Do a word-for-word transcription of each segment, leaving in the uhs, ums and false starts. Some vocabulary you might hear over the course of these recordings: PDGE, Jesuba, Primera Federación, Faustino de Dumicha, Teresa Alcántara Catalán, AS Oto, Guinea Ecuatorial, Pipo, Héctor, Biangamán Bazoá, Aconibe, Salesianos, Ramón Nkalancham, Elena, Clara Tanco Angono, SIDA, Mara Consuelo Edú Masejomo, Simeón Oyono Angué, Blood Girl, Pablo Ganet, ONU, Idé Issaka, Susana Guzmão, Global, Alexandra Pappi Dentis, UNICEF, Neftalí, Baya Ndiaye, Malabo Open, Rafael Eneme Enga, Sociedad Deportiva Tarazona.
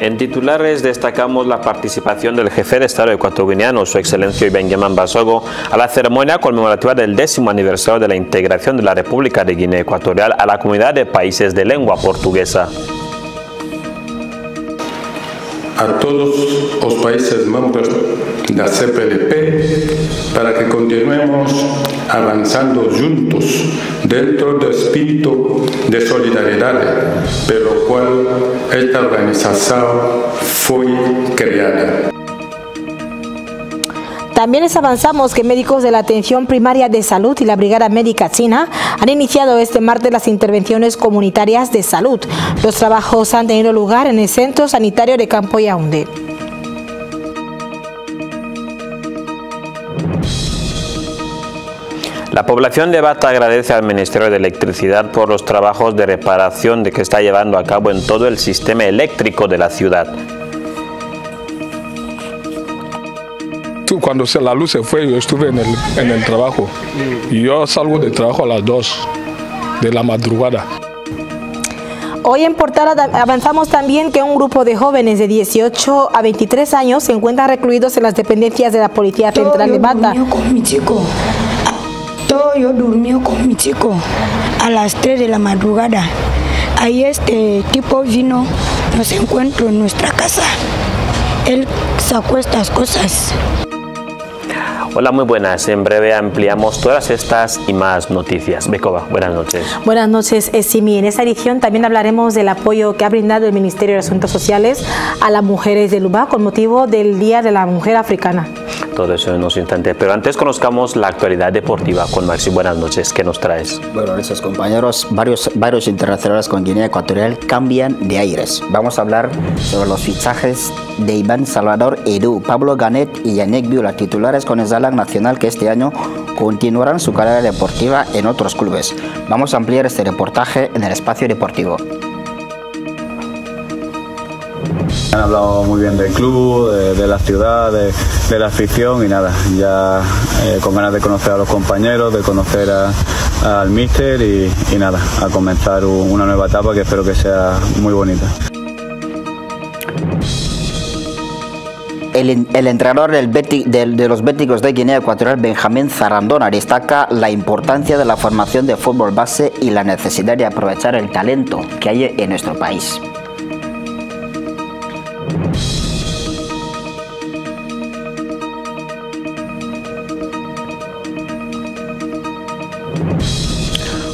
En titulares destacamos la participación del jefe de Estado ecuatoguineano, su excelencia Benjamín Basogo, a la ceremonia conmemorativa del décimo aniversario de la integración de la República de Guinea Ecuatorial a la Comunidad de Países de Lengua Portuguesa. A todos los países miembros de la C P L P para que continuemos avanzando juntos dentro del espíritu de solidaridad, pelo cual esta organización fue creada. También les avanzamos que médicos de la Atención Primaria de Salud y la Brigada Médica China han iniciado este martes las intervenciones comunitarias de salud. Los trabajos han tenido lugar en el Centro Sanitario de Campo Yaoundé. La población de Bata agradece al Ministerio de Electricidad por los trabajos de reparación de que está llevando a cabo en todo el sistema eléctrico de la ciudad. Cuando la luz se fue, yo estuve en el, en el trabajo. Yo salgo de trabajo a las dos de la madrugada. Hoy en Portada avanzamos también que un grupo de jóvenes de dieciocho a veintitrés años se encuentran recluidos en las dependencias de la Policía Central de Bata. Yo con mi chico. Todo yo durmió con mi chico a las tres de la madrugada. Ahí este tipo vino, nos encuentro en nuestra casa. Él sacó estas cosas. Hola, muy buenas. En breve ampliamos todas estas y más noticias. Becoba, buenas noches. Buenas noches, Simi. En esta edición también hablaremos del apoyo que ha brindado el Ministerio de Asuntos Sociales a las mujeres de Lubá con motivo del Día de la Mujer Africana. Todo eso en unos instantes, pero antes conozcamos la actualidad deportiva con Maxi. Buenas noches, ¿qué nos traes? Bueno, nuestros compañeros, varios, varios internacionales con Guinea Ecuatorial cambian de aires. Vamos a hablar sobre los fichajes de Iván Salvador Edú, Pablo Ganet y Yannick Viula, titulares con el Zalang Nacional, que este año continuarán su carrera deportiva en otros clubes. Vamos a ampliar este reportaje en el espacio deportivo. Han hablado muy bien del club, de, de la ciudad, de, de la afición y nada, ya eh, con ganas de conocer a los compañeros, de conocer a, al míster y, y nada, a comenzar un, una nueva etapa que espero que sea muy bonita. El, el entrenador del Beti, del, de los béticos de Guinea Ecuatorial, Benjamín Zarandona, destaca la importancia de la formación de fútbol base y la necesidad de aprovechar el talento que hay en nuestro país.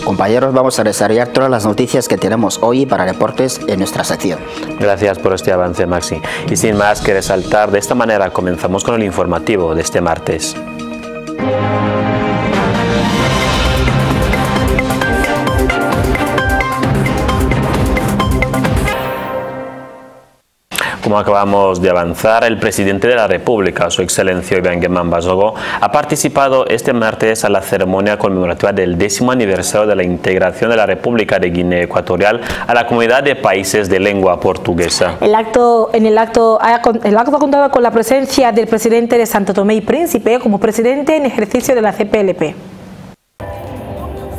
Compañeros, vamos a desarrollar todas las noticias que tenemos hoy para deportes en nuestra sección. Gracias por este avance, Maxi. Y sin más que resaltar, de esta manera comenzamos con el informativo de este martes. Como acabamos de avanzar, el presidente de la República, su excelencia Obiang Nguema Mbasogo, ha participado este martes a la ceremonia conmemorativa del décimo aniversario de la integración de la República de Guinea Ecuatorial a la Comunidad de Países de Lengua Portuguesa. El acto, en el acto, el acto contaba con la presencia del presidente de Santo Tomé y Príncipe como presidente en ejercicio de la C P L P.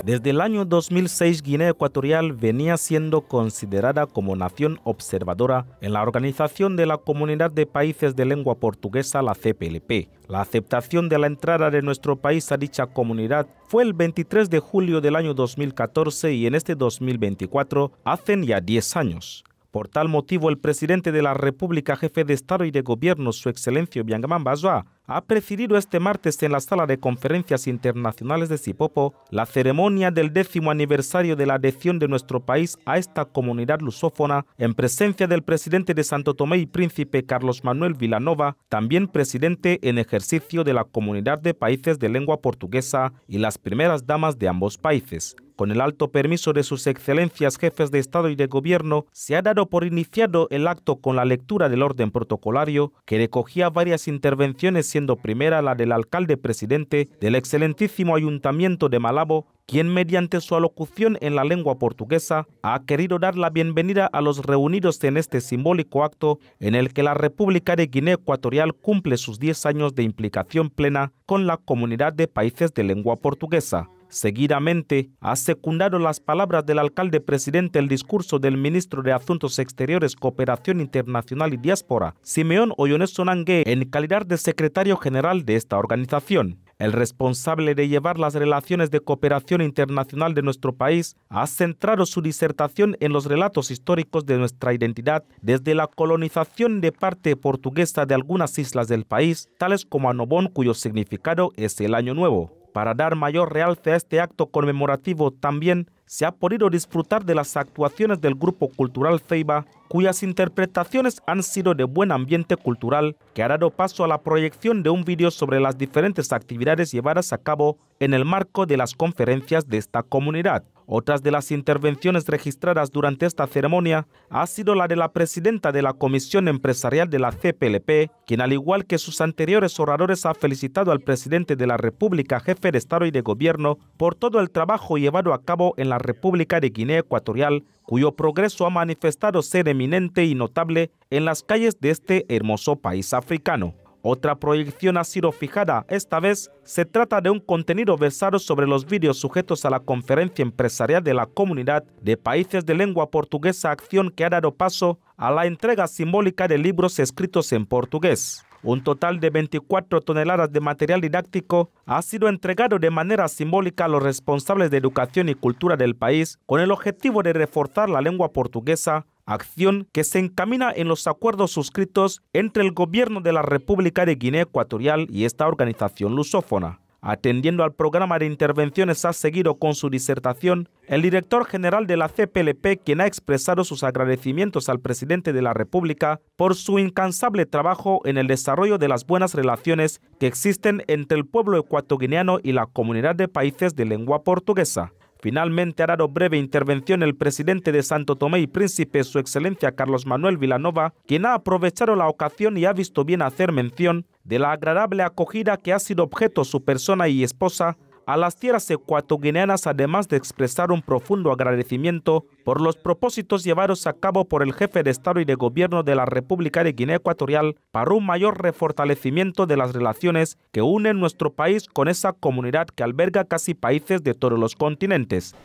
Desde el año dos mil seis, Guinea Ecuatorial venía siendo considerada como nación observadora en la Organización de la Comunidad de Países de Lengua Portuguesa, la C P L P. La aceptación de la entrada de nuestro país a dicha comunidad fue el veintitrés de julio del año dos mil catorce y en este dos mil veinticuatro hacen ya diez años. Por tal motivo, el presidente de la República, jefe de Estado y de Gobierno, su excelencia Biangamán Bazoá, ha presidido este martes en la Sala de Conferencias Internacionales de Sipopo la ceremonia del décimo aniversario de la adhesión de nuestro país a esta comunidad lusófona, en presencia del presidente de Santo Tomé y Príncipe, Carlos Manuel Vila Nova, también presidente en ejercicio de la Comunidad de Países de Lengua Portuguesa, y las primeras damas de ambos países. Con el alto permiso de sus excelencias jefes de Estado y de Gobierno, se ha dado por iniciado el acto con la lectura del orden protocolario, que recogía varias intervenciones, siendo primera la del alcalde presidente del excelentísimo Ayuntamiento de Malabo, quien mediante su alocución en la lengua portuguesa ha querido dar la bienvenida a los reunidos en este simbólico acto en el que la República de Guinea Ecuatorial cumple sus diez años de implicación plena con la Comunidad de Países de Lengua Portuguesa. Seguidamente, asecundaron las palabras del alcalde presidente el discurso del ministro de Asuntos Exteriores, Cooperación Internacional y Diáspora, Simeón Oyono Angué, en calidad de secretario general de esta organización. El responsable de llevar las relaciones de cooperación internacional de nuestro país ha centrado su disertación en los relatos históricos de nuestra identidad, desde la colonización de parte portuguesa de algunas islas del país, tales como Anobón, cuyo significado es el Año Nuevo. Para dar mayor realce a este acto conmemorativo, también se ha podido disfrutar de las actuaciones del Grupo Cultural Ceiba, cuyas interpretaciones han sido de buen ambiente cultural, que ha dado paso a la proyección de un vídeo sobre las diferentes actividades llevadas a cabo en el marco de las conferencias de esta comunidad. Otras de las intervenciones registradas durante esta ceremonia ha sido la de la presidenta de la Comisión Empresarial de la C P L P, quien al igual que sus anteriores oradores ha felicitado al presidente de la República, jefe de Estado y de Gobierno, por todo el trabajo llevado a cabo en la República de Guinea Ecuatorial, cuyo progreso ha manifestado ser eminente y notable en las calles de este hermoso país africano. Otra proyección ha sido fijada. Esta vez se trata de un contenido versado sobre los vídeos sujetos a la Conferencia Empresarial de la Comunidad de Países de Lengua Portuguesa, acción que ha dado paso a la entrega simbólica de libros escritos en portugués. Un total de veinticuatro toneladas de material didáctico ha sido entregado de manera simbólica a los responsables de educación y cultura del país con el objetivo de reforzar la lengua portuguesa, acción que se encamina en los acuerdos suscritos entre el Gobierno de la República de Guinea Ecuatorial y esta organización lusófona. Atendiendo al programa de intervenciones ha seguido con su disertación el director general de la C P L P, quien ha expresado sus agradecimientos al presidente de la República por su incansable trabajo en el desarrollo de las buenas relaciones que existen entre el pueblo ecuatoguineano y la comunidad de países de lengua portuguesa. Finalmente ha dado breve intervención el presidente de Santo Tomé y Príncipe, su excelencia Carlos Manuel Vila Nova, quien ha aprovechado la ocasión y ha visto bien hacer mención de la agradable acogida que ha sido objeto su persona y esposa a las tierras ecuatoguineanas, además de expresar un profundo agradecimiento por los propósitos llevados a cabo por el jefe de Estado y de Gobierno de la República de Guinea Ecuatorial para un mayor refortalecimiento de las relaciones que unen nuestro país con esa comunidad que alberga casi países de todos los continentes.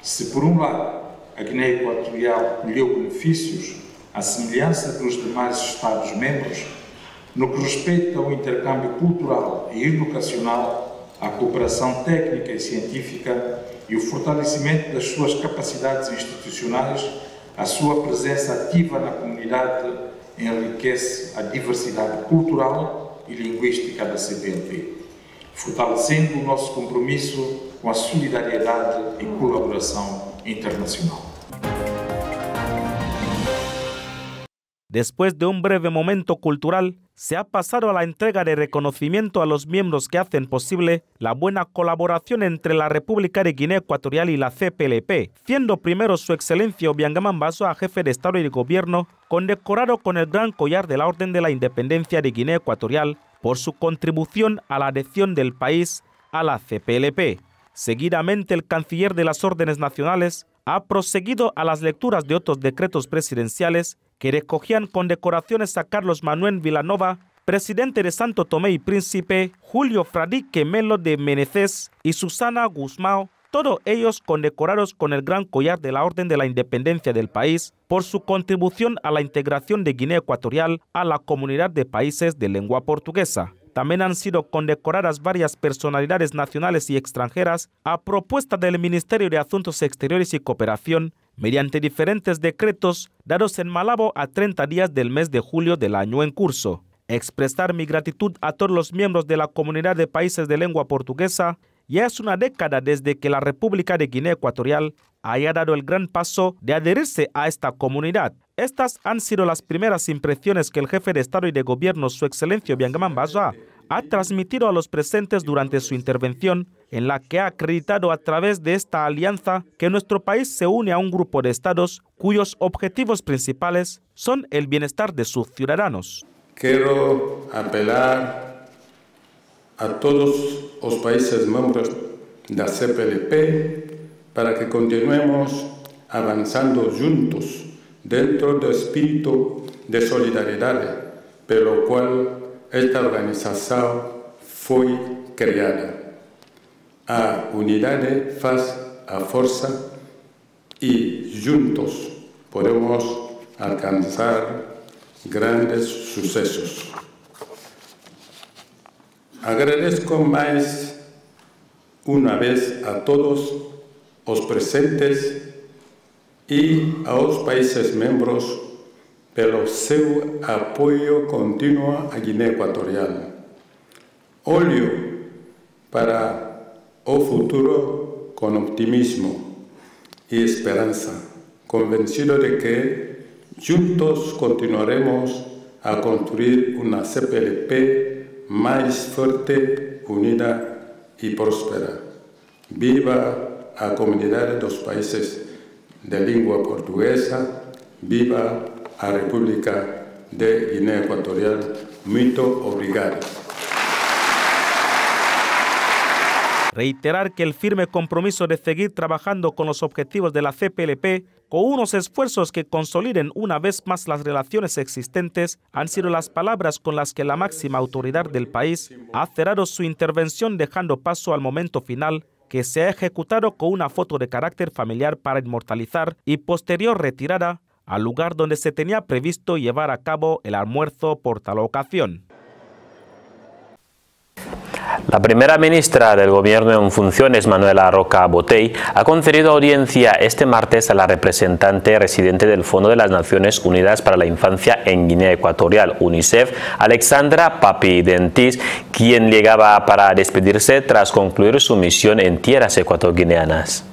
Si por un lado a Guinea Ecuatorial dio beneficios a semelhança de los demás Estados miembros, no que respecta al intercambio cultural y educacional, a cooperação técnica e científica e o fortalecimento das suas capacidades institucionais, a sua presença ativa na comunidade enriquece a diversidade cultural e linguística da C P L P, fortalecendo o nosso compromisso com a solidariedade e colaboração internacional. Después de un breve momento cultural, se ha pasado a la entrega de reconocimiento a los miembros que hacen posible la buena colaboración entre la República de Guinea Ecuatorial y la C P L P, siendo primero su excelencia Obiang Nguema Mbasogo, jefe de Estado y de Gobierno, condecorado con el gran collar de la Orden de la Independencia de Guinea Ecuatorial por su contribución a la adhesión del país a la C P L P. Seguidamente, el canciller de las órdenes nacionales ha proseguido a las lecturas de otros decretos presidenciales que recogían condecoraciones a Carlos Manuel Vila Nova, presidente de Santo Tomé y Príncipe, Julio Fradique Melo de Menezes y Susana Guzmão, todos ellos condecorados con el gran collar de la Orden de la Independencia del país por su contribución a la integración de Guinea Ecuatorial a la comunidad de países de lengua portuguesa. También han sido condecoradas varias personalidades nacionales y extranjeras a propuesta del Ministerio de Asuntos Exteriores y Cooperación, mediante diferentes decretos dados en Malabo a treinta días del mes de julio del año en curso. Expresar mi gratitud a todos los miembros de la comunidad de países de lengua portuguesa. Ya es una década desde que la República de Guinea Ecuatorial haya dado el gran paso de adherirse a esta comunidad. Estas han sido las primeras impresiones que el jefe de Estado y de Gobierno, su excelencia Biangamán Bazoá, ha transmitido a los presentes durante su intervención, en la que ha acreditado a través de esta alianza que nuestro país se une a un grupo de estados cuyos objetivos principales son el bienestar de sus ciudadanos. Quiero apelar a todos los países miembros de la C P L P para que continuemos avanzando juntos dentro del espíritu de solidaridad, por lo cual esta organización fue creada. a unidade, faz a força e juntos podemos alcançar grandes sucessos. Agradeço mais uma vez a todos os presentes e aos países membros pelo seu apoio contínuo à Guiné Equatorial. Olho para o futuro com optimismo e esperança, convencido de que juntos continuaremos a construir uma C P L P mais forte, unida e próspera. Viva a comunidade dos países de língua portuguesa, viva a República de Guiné Equatorial. Muito obrigado. Reiterar que el firme compromiso de seguir trabajando con los objetivos de la C P L P, con unos esfuerzos que consoliden una vez más las relaciones existentes, han sido las palabras con las que la máxima autoridad del país ha cerrado su intervención, dejando paso al momento final, que se ha ejecutado con una foto de carácter familiar para inmortalizar y posterior retirada al lugar donde se tenía previsto llevar a cabo el almuerzo por tal ocasión. La primera ministra del Gobierno en funciones, Manuela Roca Botei, ha concedido audiencia este martes a la representante residente del Fondo de las Naciones Unidas para la Infancia en Guinea Ecuatorial, UNICEF, Alexandra Pappi Dentis, quien llegaba para despedirse tras concluir su misión en tierras ecuatorguineanas.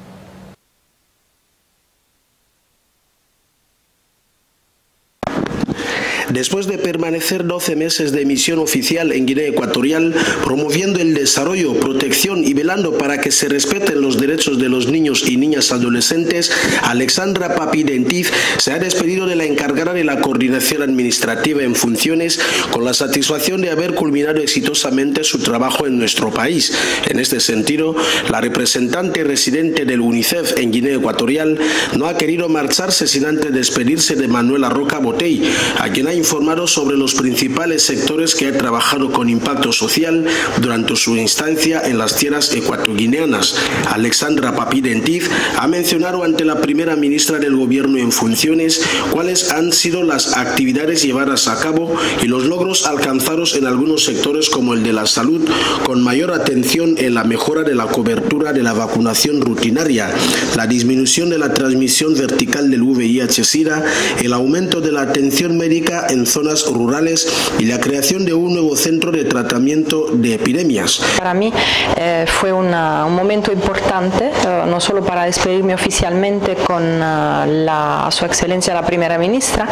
Después de permanecer doce meses de misión oficial en Guinea Ecuatorial, promoviendo el desarrollo, protección y velando para que se respeten los derechos de los niños y niñas adolescentes, Alexandra Pappi Dentis se ha despedido de la encargada de la coordinación administrativa en funciones con la satisfacción de haber culminado exitosamente su trabajo en nuestro país. En este sentido, la representante residente del UNICEF en Guinea Ecuatorial no ha querido marcharse sin antes despedirse de Manuela Roca Botei, a quien ha informado sobre los principales sectores que ha trabajado con impacto social durante su instancia en las tierras ecuatorguineanas. Alexandra Pappi Dentis ha mencionado ante la primera ministra del Gobierno en funciones cuáles han sido las actividades llevadas a cabo y los logros alcanzados en algunos sectores como el de la salud, con mayor atención en la mejora de la cobertura de la vacunación rutinaria, la disminución de la transmisión vertical del V I H SIDA, el aumento de la atención médica en zonas rurales y la creación de un nuevo centro de tratamiento de epidemias. Para mí eh, fue una, un momento importante, eh, no solo para despedirme oficialmente con eh, la, su excelencia la primera ministra,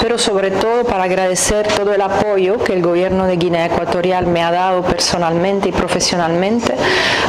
pero sobre todo para agradecer todo el apoyo que el gobierno de Guinea Ecuatorial me ha dado personalmente y profesionalmente,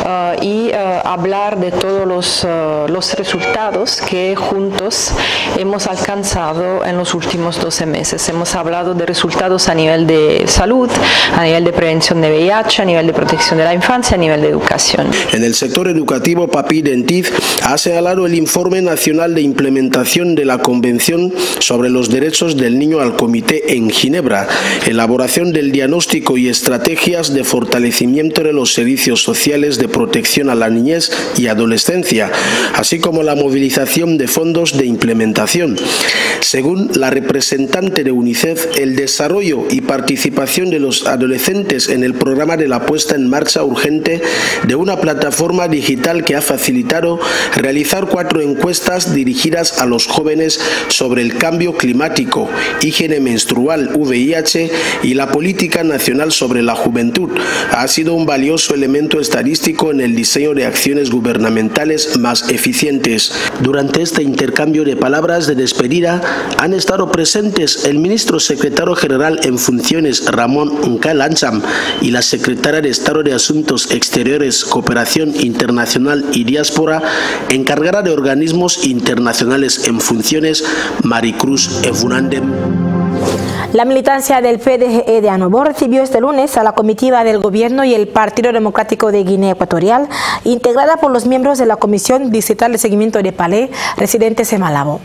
eh, y eh, hablar de todos los, eh, los resultados que juntos hemos alcanzado en los últimos doce meses. Hemos hablado de resultados a nivel de salud, a nivel de prevención de V I H, a nivel de protección de la infancia, a nivel de educación. En el sector educativo, Pappi Dentis ha señalado el Informe Nacional de Implementación de la Convención sobre los Derechos del Niño al Comité en Ginebra, elaboración del diagnóstico y estrategias de fortalecimiento de los servicios sociales de protección a la niñez y adolescencia, así como la movilización de fondos de implementación. Según la representante de UNICEF, el desarrollo y participación de los adolescentes en el programa de la puesta en marcha urgente de una plataforma digital que ha facilitado realizar cuatro encuestas dirigidas a los jóvenes sobre el cambio climático, higiene menstrual, V I H y la política nacional sobre la juventud, ha sido un valioso elemento estadístico en el diseño de acciones gubernamentales más eficientes. Durante este intercambio de palabras de despedida han estado presentes el ministro Ministro Secretario General en funciones Ramón Nkalancham y la Secretaria de Estado de Asuntos Exteriores, Cooperación Internacional y Diáspora, encargada de organismos internacionales en funciones Maricruz Efurandem. La militancia del P D G E de Anobón recibió este lunes a la comitiva del Gobierno y el Partido Democrático de Guinea Ecuatorial, integrada por los miembros de la Comisión Distrital de Seguimiento de Palais, residentes en Malabo.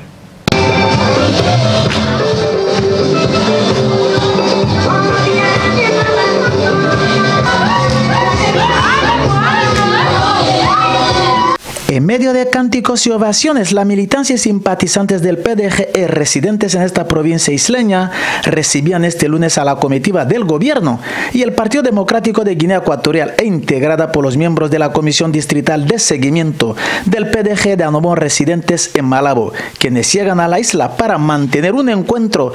En medio de cánticos y ovaciones, la militancia y simpatizantes del P D G E residentes en esta provincia isleña recibían este lunes a la comitiva del gobierno y el Partido Democrático de Guinea Ecuatorial, e integrada por los miembros de la Comisión Distrital de Seguimiento del P D G E de Anobón residentes en Malabo, quienes llegan a la isla para mantener un encuentro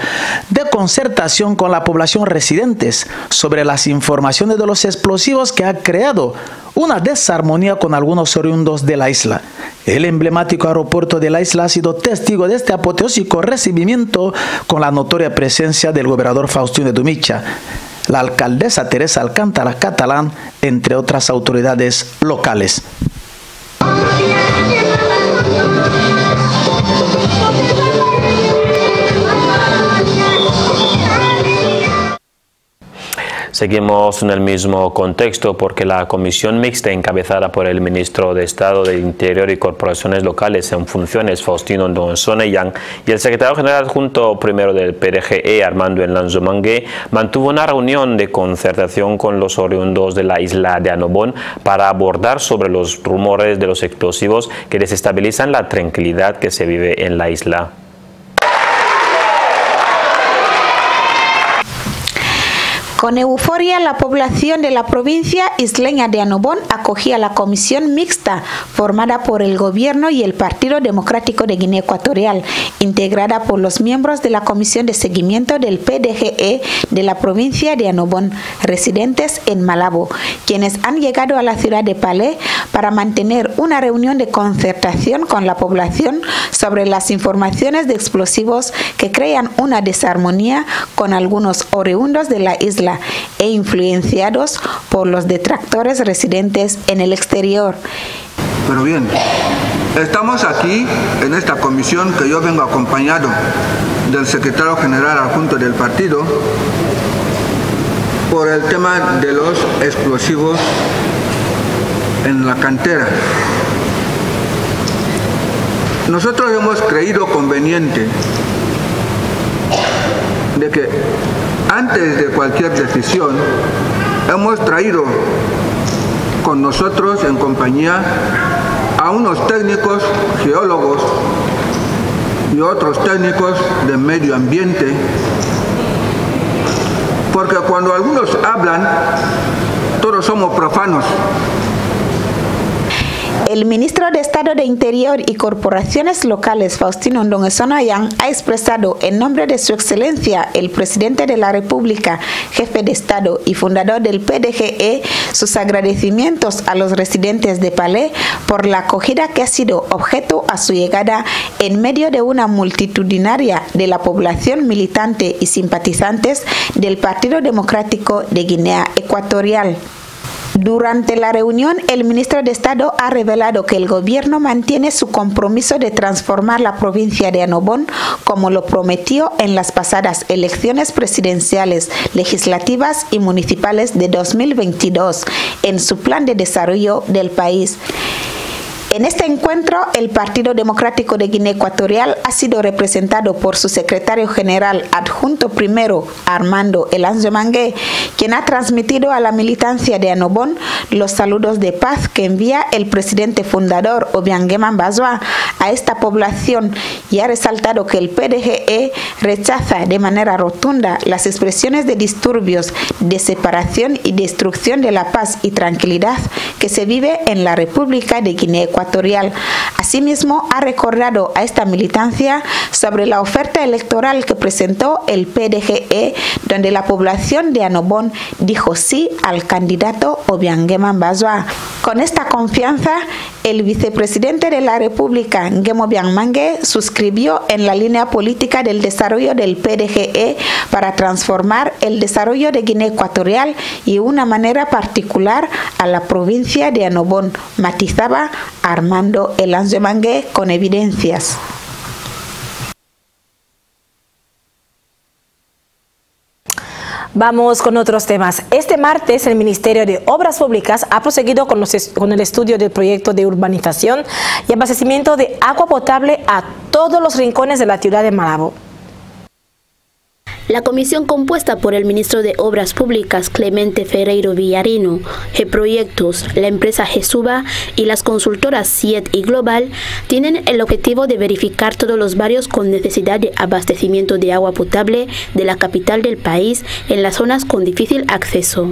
de concertación con la población residentes sobre las informaciones de los explosivos que ha creado una desarmonía con algunos oriundos de la isla. El emblemático aeropuerto de la isla ha sido testigo de este apoteósico recibimiento con la notoria presencia del gobernador Faustino de Dumicha, la alcaldesa Teresa Alcántara Catalán, entre otras autoridades locales. Seguimos en el mismo contexto porque la comisión mixta encabezada por el ministro de Estado del Interior y Corporaciones Locales en funciones, Faustino Ndong Soneyang, y el secretario general adjunto primero del P D G E, Armando Elá Nzo Mangue, mantuvo una reunión de concertación con los oriundos de la isla de Anobón para abordar sobre los rumores de los explosivos que desestabilizan la tranquilidad que se vive en la isla. Con euforia, la población de la provincia isleña de Anobón acogía la comisión mixta formada por el gobierno y el Partido Democrático de Guinea Ecuatorial, integrada por los miembros de la Comisión de Seguimiento del P D G E de la provincia de Anobón, residentes en Malabo, quienes han llegado a la ciudad de Palais para mantener una reunión de concertación con la población sobre las informaciones de explosivos que crean una desarmonía con algunos oriundos de la isla e influenciados por los detractores residentes en el exterior. Pero bien, estamos aquí en esta comisión que yo vengo acompañado del secretario general adjunto del partido por el tema de los explosivos en la cantera. Nosotros hemos creído conveniente de que antes de cualquier decisión, hemos traído con nosotros en compañía a unos técnicos geólogos y otros técnicos de medio ambiente, porque cuando algunos hablan, todos somos profanos. El ministro de Estado de Interior y Corporaciones Locales, Faustino Ndong Soneyang, ha expresado en nombre de su excelencia, el presidente de la República, jefe de Estado y fundador del P D G E, sus agradecimientos a los residentes de Palais por la acogida que ha sido objeto a su llegada en medio de una multitudinaria de la población militante y simpatizantes del Partido Democrático de Guinea Ecuatorial. Durante la reunión, el ministro de Estado ha revelado que el gobierno mantiene su compromiso de transformar la provincia de Anobón, como lo prometió en las pasadas elecciones presidenciales, legislativas y municipales de dos mil veintidós, en su plan de desarrollo del país. En este encuentro, el Partido Democrático de Guinea Ecuatorial ha sido representado por su secretario general adjunto primero, Armando Elá Nzo Mangue, quien ha transmitido a la militancia de Anobón los saludos de paz que envía el presidente fundador, Obiang Nguema Mbasogo, a esta población, y ha resaltado que el P D G E rechaza de manera rotunda las expresiones de disturbios, de separación y destrucción de la paz y tranquilidad que se vive en la República de Guinea Ecuatorial. Asimismo, ha recordado a esta militancia sobre la oferta electoral que presentó el P D G E, donde la población de Anobón dijo sí al candidato Obiang Nguema Mbasogo. Con esta confianza, el vicepresidente de la República, Obiang Mangue, suscribió en la línea política del desarrollo del P D G E para transformar el desarrollo de Guinea Ecuatorial y una manera particular a la provincia de Anobón, matizaba Armando Elá Nzo Mangue con evidencias. Vamos con otros temas. Este martes, el Ministerio de Obras Públicas ha proseguido con, los es, con el estudio del proyecto de urbanización y abastecimiento de agua potable a todos los rincones de la ciudad de Malabo. La comisión compuesta por el ministro de Obras Públicas, Clemente Ferreiro Villarino, G-Proyectos, la empresa Jesuba y las consultoras C I E T y Global, tienen el objetivo de verificar todos los barrios con necesidad de abastecimiento de agua potable de la capital del país en las zonas con difícil acceso.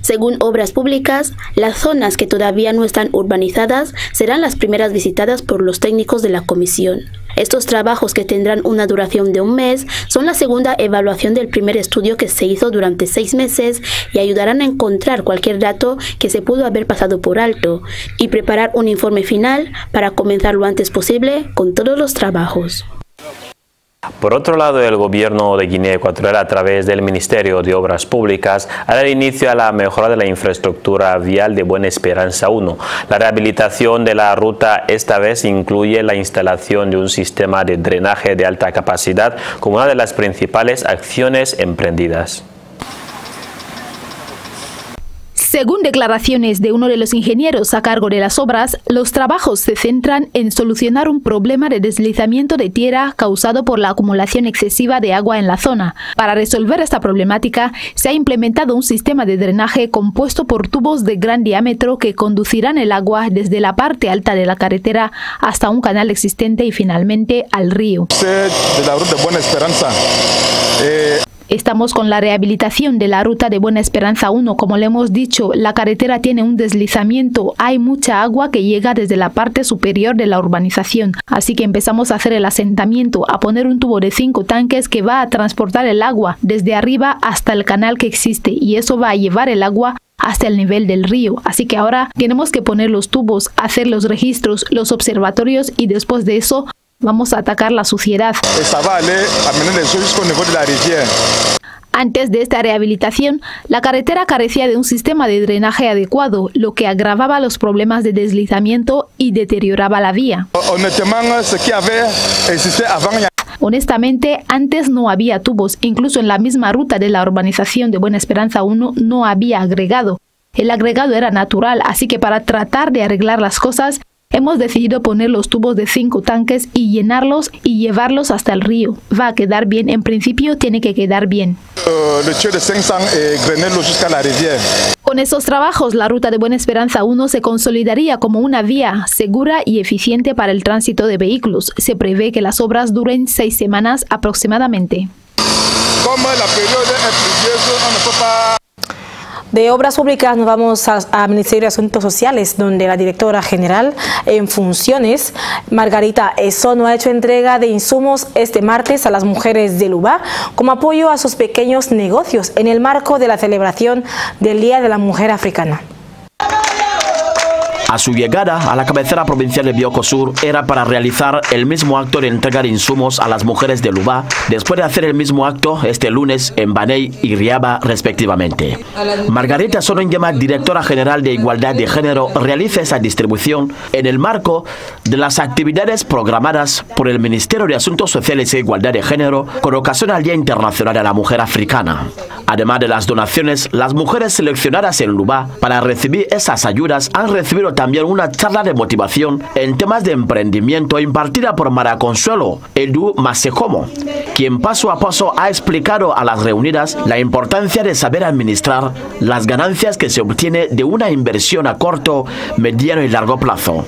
Según Obras Públicas, las zonas que todavía no están urbanizadas serán las primeras visitadas por los técnicos de la comisión. Estos trabajos, que tendrán una duración de un mes, son la segunda evaluación del primer estudio que se hizo durante seis meses y ayudarán a encontrar cualquier dato que se pudo haber pasado por alto y preparar un informe final para comenzar lo antes posible con todos los trabajos. Por otro lado, el gobierno de Guinea Ecuatorial, a través del Ministerio de Obras Públicas, hará inicio a la mejora de la infraestructura vial de Buena Esperanza uno. La rehabilitación de la ruta esta vez incluye la instalación de un sistema de drenaje de alta capacidad como una de las principales acciones emprendidas. Según declaraciones de uno de los ingenieros a cargo de las obras, los trabajos se centran en solucionar un problema de deslizamiento de tierra causado por la acumulación excesiva de agua en la zona. Para resolver esta problemática, se ha implementado un sistema de drenaje compuesto por tubos de gran diámetro que conducirán el agua desde la parte alta de la carretera hasta un canal existente y finalmente al río. De la ruta de Buena Esperanza. Eh... Estamos con la rehabilitación de la ruta de Buena Esperanza uno. Como le hemos dicho, la carretera tiene un deslizamiento. Hay mucha agua que llega desde la parte superior de la urbanización. Así que empezamos a hacer el asentamiento, a poner un tubo de cinco tanques que va a transportar el agua desde arriba hasta el canal que existe, y eso va a llevar el agua hasta el nivel del río. Así que ahora tenemos que poner los tubos, hacer los registros, los observatorios, y después de eso vamos a atacar la suciedad. Antes de esta rehabilitación, la carretera carecía de un sistema de drenaje adecuado, lo que agravaba los problemas de deslizamiento y deterioraba la vía. Honestamente, antes no había tubos, incluso en la misma ruta de la urbanización de Buena Esperanza uno no había agregado. El agregado era natural, así que para tratar de arreglar las cosas, hemos decidido poner los tubos de cinco tanques y llenarlos y llevarlos hasta el río. Va a quedar bien, en principio tiene que quedar bien. Con esos trabajos, la ruta de Buena Esperanza uno se consolidaría como una vía segura y eficiente para el tránsito de vehículos. Se prevé que las obras duren seis semanas aproximadamente. De Obras Públicas nos vamos al Ministerio de Asuntos Sociales, donde la directora general en funciones, Margarita Esono, ha hecho entrega de insumos este martes a las mujeres del U B A como apoyo a sus pequeños negocios en el marco de la celebración del Día de la Mujer Africana. A su llegada a la cabecera provincial de Bioko Sur era para realizar el mismo acto de entrega de insumos a las mujeres de Lubá, después de hacer el mismo acto este lunes en Baney y Riaba respectivamente. Margarita Esono, directora general de Igualdad de Género, realiza esa distribución en el marco de las actividades programadas por el Ministerio de Asuntos Sociales e Igualdad de Género con ocasión al Día Internacional de la Mujer Africana. Además de las donaciones, las mujeres seleccionadas en Lubá para recibir esas ayudas han recibido también también una charla de motivación en temas de emprendimiento impartida por Mara Consuelo Edú Masejomo, quien paso a paso ha explicado a las reunidas la importancia de saber administrar las ganancias que se obtiene de una inversión a corto, mediano y largo plazo.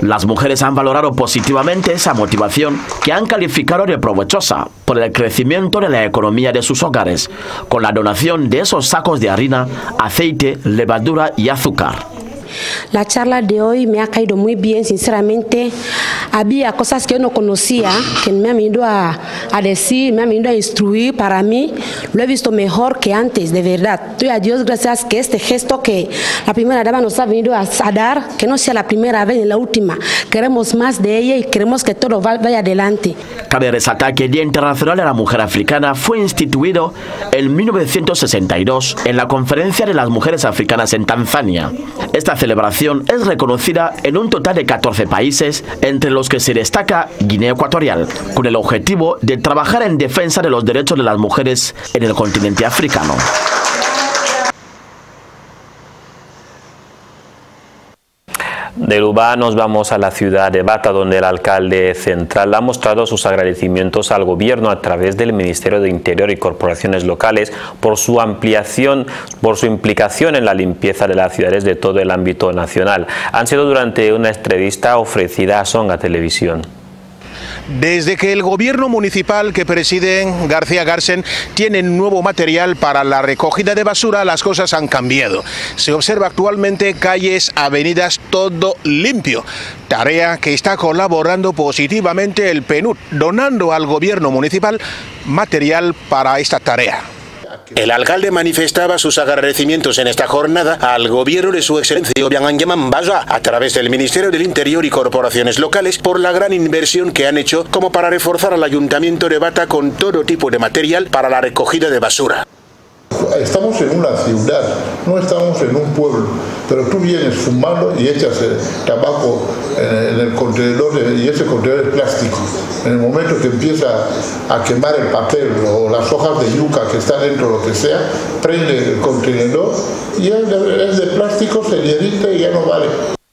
Las mujeres han valorado positivamente esa motivación, que han calificado de provechosa por el crecimiento de la economía de sus hogares, con la donación de esos sacos de harina, aceite, levadura y azúcar. La charla de hoy me ha caído muy bien, sinceramente. Había cosas que yo no conocía, que me han venido a, a decir, me han venido a instruir. Para mí, lo he visto mejor que antes, de verdad. Doy a Dios gracias que este gesto que la primera dama nos ha venido a, a dar, que no sea la primera vez ni la última. Queremos más de ella y queremos que todo vaya adelante. Cabe resaltar que el Día Internacional de la Mujer Africana fue instituido en mil novecientos sesenta y dos en la Conferencia de las Mujeres Africanas en Tanzania. Esta celebración es reconocida en un total de catorce países, entre los que se destaca Guinea Ecuatorial, con el objetivo de trabajar en defensa de los derechos de las mujeres en el continente africano. De Lubá nos vamos a la ciudad de Bata, donde el alcalde central ha mostrado sus agradecimientos al gobierno a través del Ministerio de Interior y corporaciones locales por su ampliación, por su implicación en la limpieza de las ciudades de todo el ámbito nacional. Han sido durante una entrevista ofrecida a Songa Televisión. Desde que el gobierno municipal que preside García Garsen tiene nuevo material para la recogida de basura, las cosas han cambiado. Se observa actualmente calles, avenidas, todo limpio. Tarea que está colaborando positivamente el P N U D, donando al gobierno municipal material para esta tarea. El alcalde manifestaba sus agradecimientos en esta jornada al gobierno de su excelencia Obiang Nguema Mbasogo a través del Ministerio del Interior y corporaciones locales por la gran inversión que han hecho como para reforzar al ayuntamiento de Bata con todo tipo de material para la recogida de basura. Estamos en una ciudad, no estamos en un pueblo, pero tú vienes fumando y echas el tabaco en el contenedor y ese contenedor es plástico. En el momento que empieza a quemar el papel o las hojas de yuca que están dentro, lo que sea, prende el contenedor y es de plástico, se derrite y ya no vale.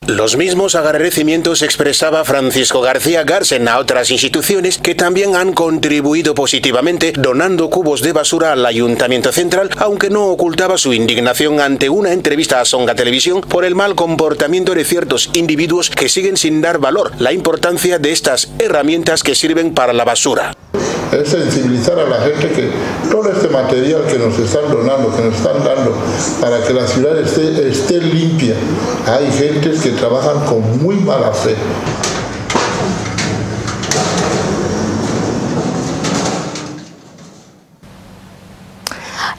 Los mismos agradecimientos expresaba Francisco García Garsen a otras instituciones que también han contribuido positivamente donando cubos de basura al Ayuntamiento Central, aunque no ocultaba su indignación ante una entrevista a Songa Televisión por el mal comportamiento de ciertos individuos que siguen sin dar valor la importancia de estas herramientas que sirven para la basura. Es sensibilizar a la gente que todo este material que nos están donando, que nos están dando, para que la ciudad esté, esté limpia. Hay gentes que trabajan con muy mala fe.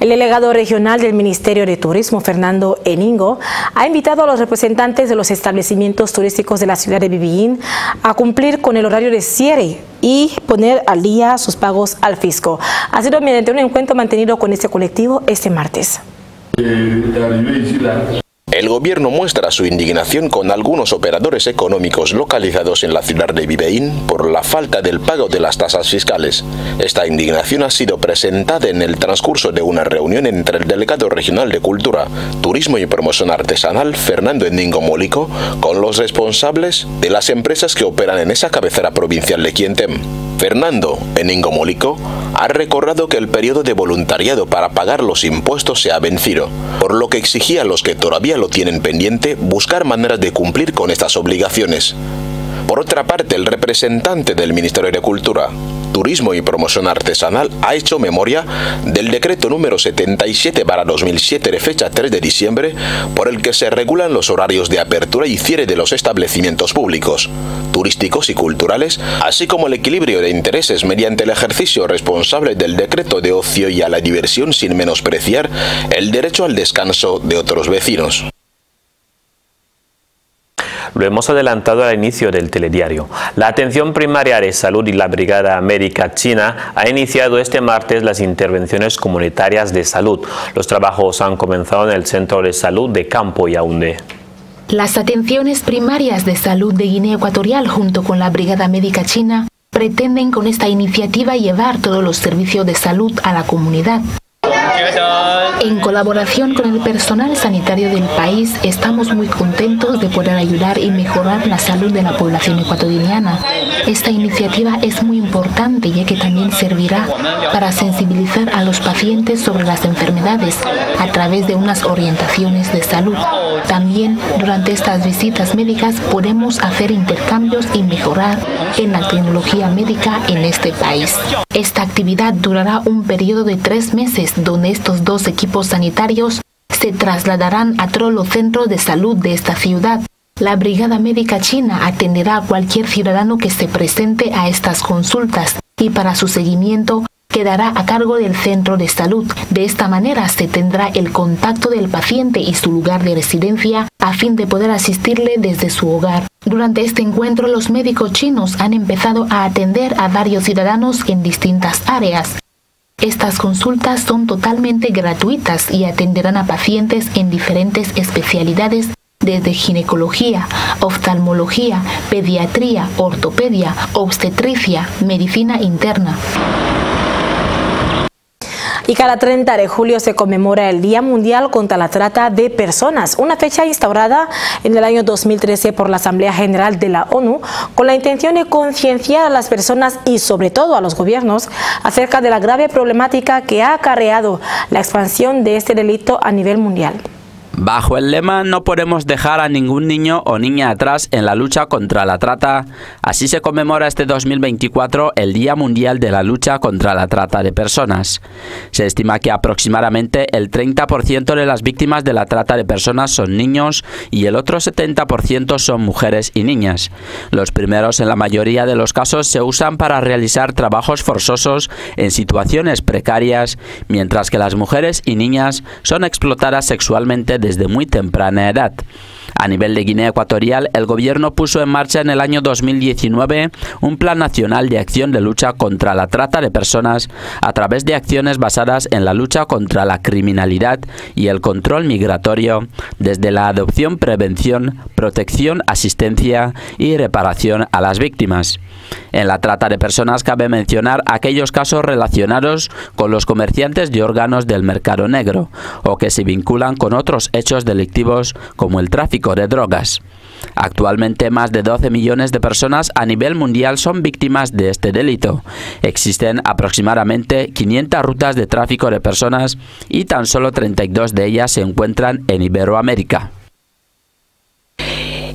El delegado regional del Ministerio de Turismo, Fernando Endingo, ha invitado a los representantes de los establecimientos turísticos de la ciudad de Bibiyín a cumplir con el horario de cierre y poner al día sus pagos al fisco. Ha sido mediante un encuentro mantenido con este colectivo este martes. El gobierno muestra su indignación con algunos operadores económicos localizados en la ciudad de Bibiyín por la falta del pago de las tasas fiscales. Esta indignación ha sido presentada en el transcurso de una reunión entre el delegado regional de Cultura, Turismo y Promoción Artesanal, Fernando Endingo Molico, con los responsables de las empresas que operan en esa cabecera provincial de Quiantem. Fernando Endingo Molico ha recordado que el periodo de voluntariado para pagar los impuestos se ha vencido, por lo que exigía a los que todavía lo tienen pendiente buscar maneras de cumplir con estas obligaciones. Por otra parte, el representante del Ministerio de Cultura, Turismo y Promoción Artesanal ha hecho memoria del decreto número setenta y siete barra dos mil siete de fecha tres de diciembre por el que se regulan los horarios de apertura y cierre de los establecimientos públicos, turísticos y culturales, así como el equilibrio de intereses mediante el ejercicio responsable del decreto de ocio y a la diversión sin menospreciar el derecho al descanso de otros vecinos. Lo hemos adelantado al inicio del telediario. La Atención Primaria de Salud y la Brigada Médica China ha iniciado este martes las intervenciones comunitarias de salud. Los trabajos han comenzado en el Centro de Salud de Campo Yaoundé. Las atenciones primarias de salud de Guinea Ecuatorial junto con la Brigada Médica China pretenden con esta iniciativa llevar todos los servicios de salud a la comunidad. En colaboración con el personal sanitario del país, estamos muy contentos de poder ayudar y mejorar la salud de la población ecuatoriana. Esta iniciativa es muy importante ya que también servirá para sensibilizar a los pacientes sobre las enfermedades a través de unas orientaciones de salud. También durante estas visitas médicas podemos hacer intercambios y mejorar en la tecnología médica en este país. Esta actividad durará un periodo de tres meses donde estos dos equipos sanitarios se trasladarán a todos los centros de salud de esta ciudad. La Brigada Médica China atenderá a cualquier ciudadano que se presente a estas consultas y para su seguimiento quedará a cargo del centro de salud. De esta manera se tendrá el contacto del paciente y su lugar de residencia a fin de poder asistirle desde su hogar. Durante este encuentro los médicos chinos han empezado a atender a varios ciudadanos en distintas áreas. Estas consultas son totalmente gratuitas y atenderán a pacientes en diferentes especialidades desde ginecología, oftalmología, pediatría, ortopedia, obstetricia, medicina interna. Y cada treinta de julio se conmemora el Día Mundial contra la Trata de Personas, una fecha instaurada en el año dos mil trece por la Asamblea General de la ONU con la intención de concienciar a las personas y sobre todo a los gobiernos acerca de la grave problemática que ha acarreado la expansión de este delito a nivel mundial. Bajo el lema "No podemos dejar a ningún niño o niña atrás en la lucha contra la trata", así se conmemora este dos mil veinticuatro el Día Mundial de la Lucha contra la Trata de Personas. Se estima que aproximadamente el treinta por ciento de las víctimas de la trata de personas son niños y el otro setenta por ciento son mujeres y niñas. Los primeros en la mayoría de los casos se usan para realizar trabajos forzosos en situaciones precarias, mientras que las mujeres y niñas son explotadas sexualmente desde muy temprana edad. A nivel de Guinea Ecuatorial, el gobierno puso en marcha en el año dos mil diecinueve un Plan Nacional de Acción de Lucha contra la Trata de Personas a través de acciones basadas en la lucha contra la criminalidad y el control migratorio, desde la adopción, prevención, protección, asistencia y reparación a las víctimas. En la trata de personas cabe mencionar aquellos casos relacionados con los comerciantes de órganos del mercado negro o que se vinculan con otros hechos delictivos como el tráfico de drogas. Actualmente más de doce millones de personas a nivel mundial son víctimas de este delito. Existen aproximadamente quinientas rutas de tráfico de personas y tan solo treinta y dos de ellas se encuentran en Iberoamérica.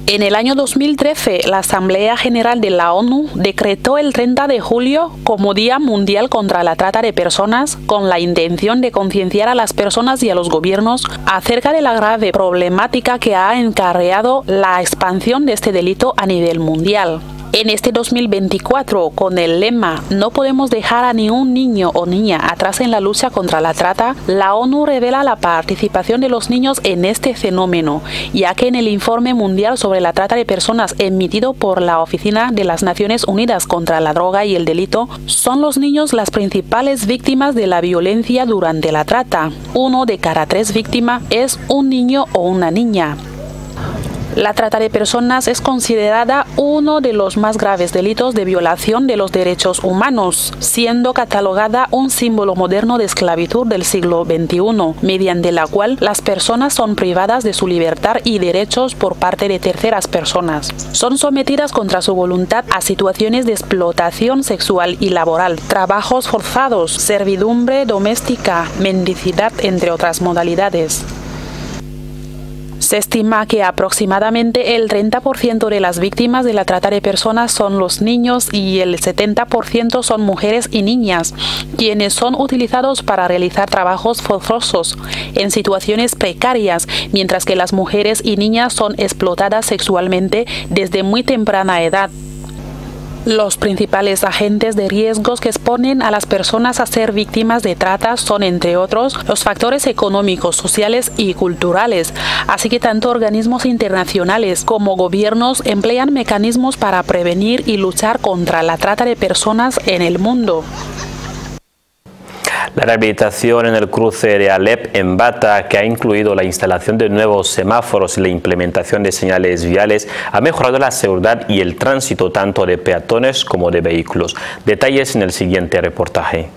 En el año dos mil trece, la Asamblea General de la ONU decretó el treinta de julio como Día Mundial contra la Trata de Personas con la intención de concienciar a las personas y a los gobiernos acerca de la grave problemática que ha encarreado la expansión de este delito a nivel mundial. En este dos mil veinticuatro, con el lema "No podemos dejar a ningún niño o niña atrás en la lucha contra la trata", la ONU revela la participación de los niños en este fenómeno, ya que en el Informe Mundial sobre la Trata de Personas emitido por la Oficina de las Naciones Unidas contra la Droga y el Delito, son los niños las principales víctimas de la violencia durante la trata. Uno de cada tres víctimas es un niño o una niña. La trata de personas es considerada uno de los más graves delitos de violación de los derechos humanos, siendo catalogada un símbolo moderno de esclavitud del siglo veintiuno, mediante la cual las personas son privadas de su libertad y derechos por parte de terceras personas. Son sometidas contra su voluntad a situaciones de explotación sexual y laboral, trabajos forzados, servidumbre doméstica, mendicidad, entre otras modalidades. Se estima que aproximadamente el treinta por ciento de las víctimas de la trata de personas son los niños y el setenta por ciento son mujeres y niñas, quienes son utilizados para realizar trabajos forzosos en situaciones precarias, mientras que las mujeres y niñas son explotadas sexualmente desde muy temprana edad. Los principales agentes de riesgos que exponen a las personas a ser víctimas de trata son, entre otros, los factores económicos, sociales y culturales, así que tanto organismos internacionales como gobiernos emplean mecanismos para prevenir y luchar contra la trata de personas en el mundo. La rehabilitación en el cruce de Alep en Bata, que ha incluido la instalación de nuevos semáforos y la implementación de señales viales, ha mejorado la seguridad y el tránsito tanto de peatones como de vehículos. Detalles en el siguiente reportaje.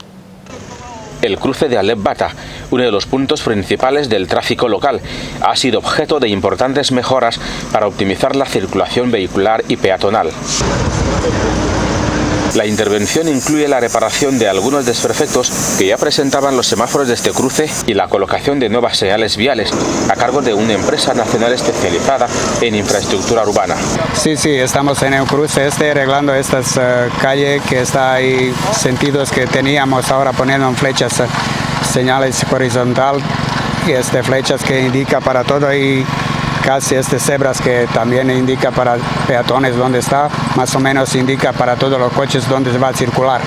El cruce de Alep Bata, uno de los puntos principales del tráfico local, ha sido objeto de importantes mejoras para optimizar la circulación vehicular y peatonal. La intervención incluye la reparación de algunos desperfectos que ya presentaban los semáforos de este cruce y la colocación de nuevas señales viales a cargo de una empresa nacional especializada en infraestructura urbana. Sí, sí, estamos en el cruce este, arreglando estas uh, calles que está ahí, sentidos que teníamos, ahora poniendo en flechas, uh, señales horizontal y este, flechas que indica para todo y casi este cebras que también indica para peatones dónde está, más o menos indica para todos los coches dónde va a circular.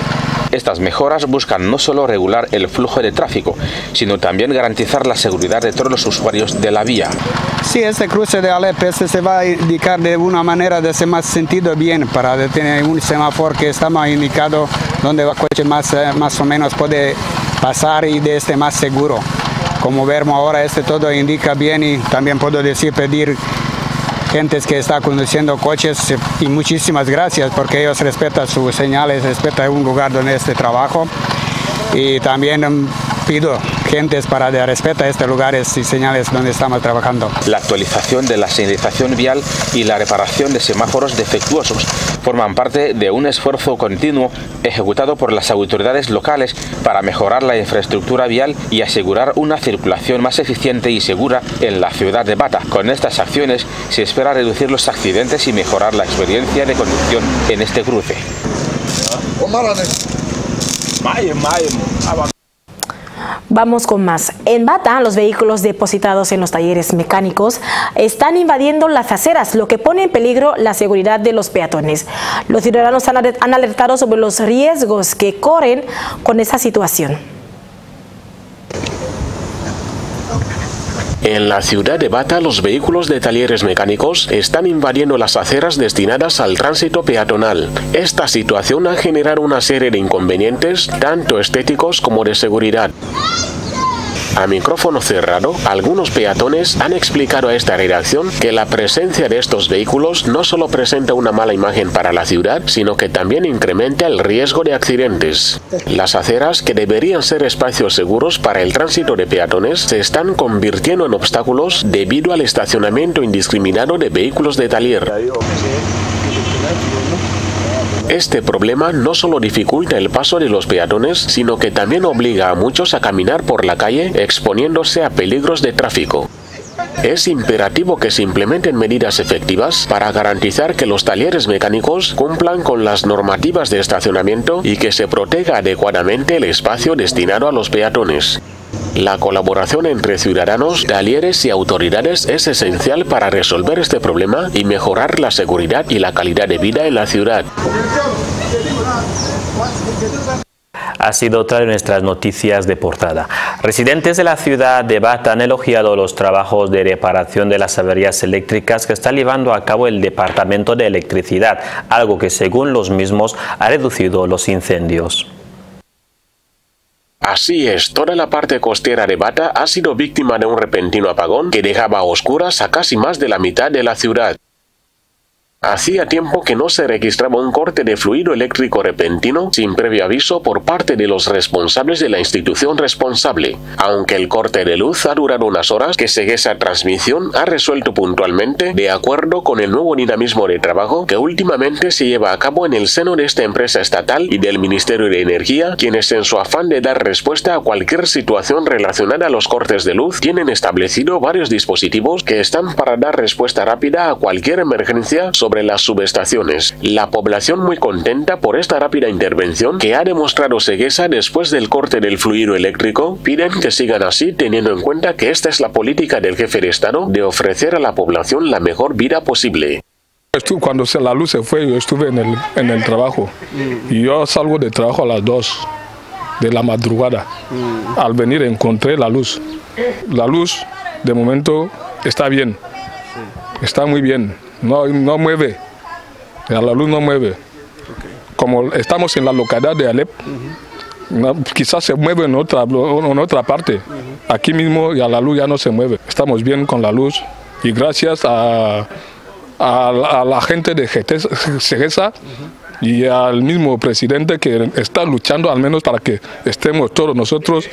Estas mejoras buscan no solo regular el flujo de tráfico, sino también garantizar la seguridad de todos los usuarios de la vía. Sí, este cruce de Alep este se va a indicar de una manera de hacer más sentido bien, para tener un semáforo que está más indicado donde los coches más, más o menos puede pasar y de este más seguro. Como vemos ahora, este todo indica bien y también puedo decir, pedir gentes que está conduciendo coches y muchísimas gracias porque ellos respetan sus señales, respetan un lugar donde este trabajo y también pido gentes para dar respeto a estos lugares y señales donde estamos trabajando. La actualización de la señalización vial y la reparación de semáforos defectuosos forman parte de un esfuerzo continuo ejecutado por las autoridades locales para mejorar la infraestructura vial y asegurar una circulación más eficiente y segura en la ciudad de Bata. Con estas acciones se espera reducir los accidentes y mejorar la experiencia de conducción en este cruce. Vamos con más. En Bata, los vehículos depositados en los talleres mecánicos están invadiendo las aceras, lo que pone en peligro la seguridad de los peatones. Los ciudadanos han alertado sobre los riesgos que corren con esa situación. En la ciudad de Bata, los vehículos de talleres mecánicos están invadiendo las aceras destinadas al tránsito peatonal. Esta situación ha generado una serie de inconvenientes, tanto estéticos como de seguridad. A micrófono cerrado, algunos peatones han explicado a esta redacción que la presencia de estos vehículos no solo presenta una mala imagen para la ciudad, sino que también incrementa el riesgo de accidentes. Las aceras, que deberían ser espacios seguros para el tránsito de peatones, se están convirtiendo en obstáculos debido al estacionamiento indiscriminado de vehículos de taller. Este problema no solo dificulta el paso de los peatones, sino que también obliga a muchos a caminar por la calle exponiéndose a peligros de tráfico. Es imperativo que se implementen medidas efectivas para garantizar que los talleres mecánicos cumplan con las normativas de estacionamiento y que se proteja adecuadamente el espacio destinado a los peatones. La colaboración entre ciudadanos, talleres y autoridades es esencial para resolver este problema y mejorar la seguridad y la calidad de vida en la ciudad. Ha sido otra de nuestras noticias de portada. Residentes de la ciudad de Bata han elogiado los trabajos de reparación de las averías eléctricas que está llevando a cabo el Departamento de Electricidad, algo que según los mismos ha reducido los incendios. Así es, toda la parte costera de Bata ha sido víctima de un repentino apagón que dejaba a oscuras a casi más de la mitad de la ciudad. Hacía tiempo que no se registraba un corte de fluido eléctrico repentino sin previo aviso por parte de los responsables de la institución responsable, aunque el corte de luz ha durado unas horas que sigue esa transmisión ha resuelto puntualmente de acuerdo con el nuevo dinamismo de trabajo que últimamente se lleva a cabo en el seno de esta empresa estatal y del Ministerio de Energía, quienes en su afán de dar respuesta a cualquier situación relacionada a los cortes de luz tienen establecido varios dispositivos que están para dar respuesta rápida a cualquier emergencia sobre las subestaciones. La población muy contenta por esta rápida intervención que ha demostrado ceguesa después del corte del fluido eléctrico, piden que sigan así teniendo en cuenta que esta es la política del jefe de Estado de ofrecer a la población la mejor vida posible. Cuando la luz se fue yo estuve en el, en el trabajo y yo salgo de trabajo a las dos de la madrugada. Al venir encontré la luz. La luz de momento está bien, está muy bien. No, no mueve, la luz no mueve. Como estamos en la localidad de Alep, uh-huh. no, quizás se mueve en otra, en otra parte. Uh-huh. Aquí mismo ya la luz ya no se mueve. Estamos bien con la luz y gracias a, a, a la gente de Segesa uh-huh. y al mismo presidente que está luchando al menos para que estemos todos nosotros.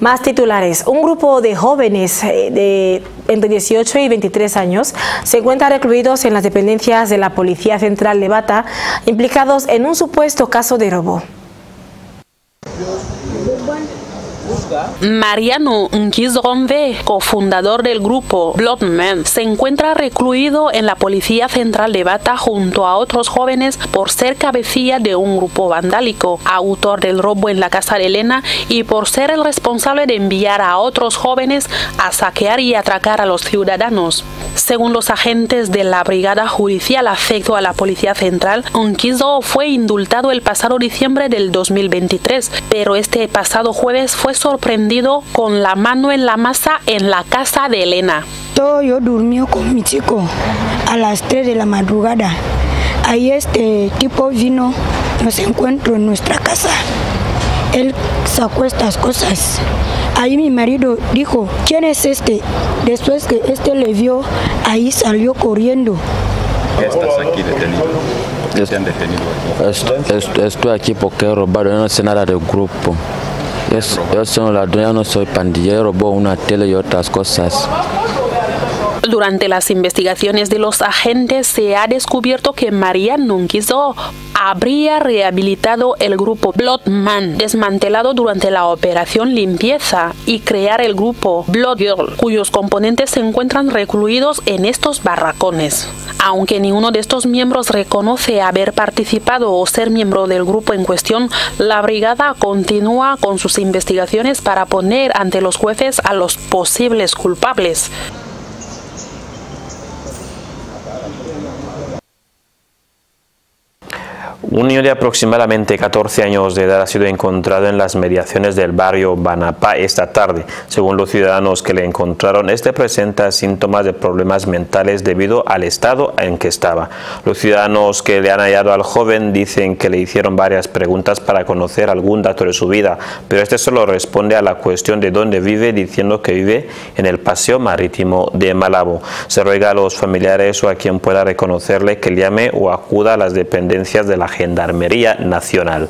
Más titulares. Un grupo de jóvenes de entre dieciocho y veintitrés años se encuentran recluidos en las dependencias de la Policía Central de Bata, implicados en un supuesto caso de robo. Mariano Nkizombe, cofundador del grupo Bloodman, se encuentra recluido en la Policía Central de Bata junto a otros jóvenes por ser cabecilla de un grupo vandálico, autor del robo en la casa de Elena y por ser el responsable de enviar a otros jóvenes a saquear y atracar a los ciudadanos. Según los agentes de la Brigada Judicial afecto a la Policía Central, Nkizo fue indultado el pasado diciembre del dos mil veintitrés, pero este pasado jueves fue sorprendido con la mano en la masa en la casa de Elena. Yo dormí con mi chico a las tres de la madrugada. Ahí este tipo vino, nos encuentro en nuestra casa. Él sacó estas cosas. Ahí mi marido dijo, ¿quién es este? Después que este le vio, ahí salió corriendo. ¿Estás aquí detenido? ¿Te han detenido? Estoy, estoy aquí porque he robado, no sé nada del grupo. Yo soy un ladrón, no soy pandillero, robo una tele y otras cosas. Durante las investigaciones de los agentes se ha descubierto que María Nunquizo habría rehabilitado el grupo Bloodman, desmantelado durante la operación limpieza, y crear el grupo Blood Girl, cuyos componentes se encuentran recluidos en estos barracones. Aunque ninguno de estos miembros reconoce haber participado o ser miembro del grupo en cuestión, la brigada continúa con sus investigaciones para poner ante los jueces a los posibles culpables. Un niño de aproximadamente catorce años de edad ha sido encontrado en las mediaciones del barrio Banapá esta tarde. Según los ciudadanos que le encontraron, este presenta síntomas de problemas mentales debido al estado en que estaba. Los ciudadanos que le han hallado al joven dicen que le hicieron varias preguntas para conocer algún dato de su vida, pero este solo responde a la cuestión de dónde vive, diciendo que vive en el Paseo Marítimo de Malabo. Se ruega a los familiares o a quien pueda reconocerle que llame o acuda a las dependencias de la gente. Gendarmería Nacional.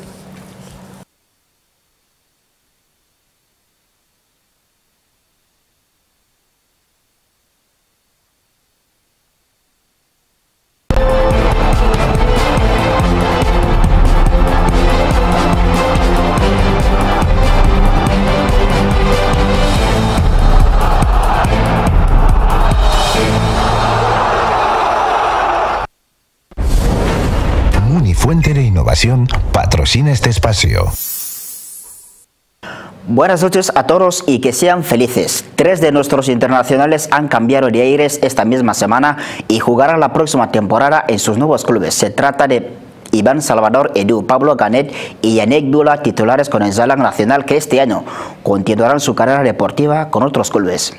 Fuente de Innovación patrocina este espacio. Buenas noches a todos y que sean felices. Tres de nuestros internacionales han cambiado de aires esta misma semana y jugarán la próxima temporada en sus nuevos clubes. Se trata de Iván Salvador Edú, Pablo Ganet y Yannick Viula, titulares con el Zalang Nacional, que este año continuarán su carrera deportiva con otros clubes.